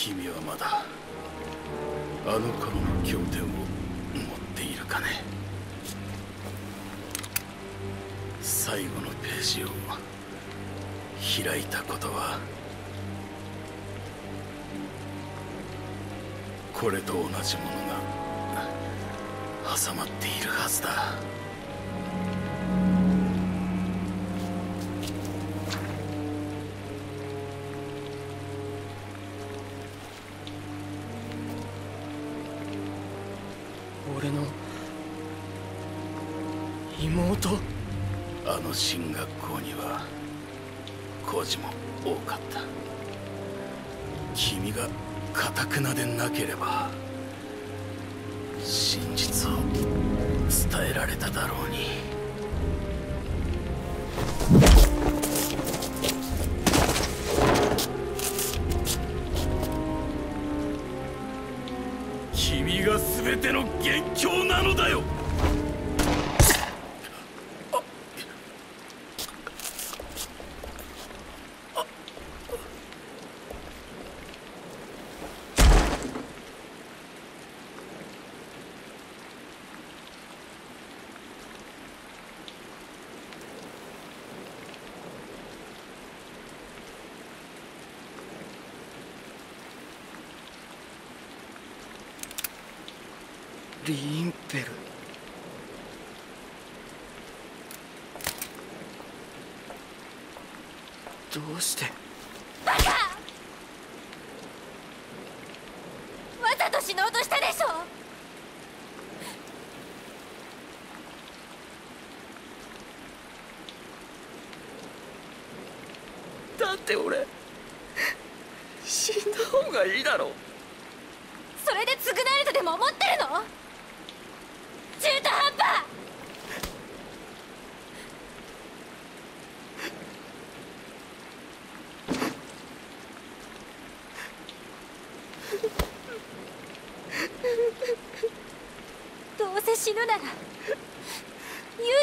君はまだあの頃の経典を持っているかね。最後のページを開いたことはこれと同じものが挟まっているはずだ。俺の妹。あの進学校には孤児も多かった。君が頑なでなければ真実を伝えられただろうに。君が全ての元凶なのだよ。リーンペル。どうして？バカ！わざと死のうとしたでしょ！だって俺死んだ方がいいだろう。それで償えるとでも思ってるの？中途半端！どうせ死ぬなら勇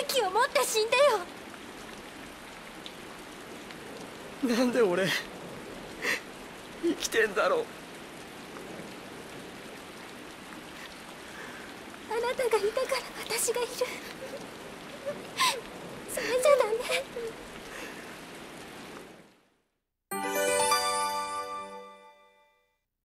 気を持って死んでよ。なんで俺生きてんだろう。あなたがいたから私がいる。それじゃダメ。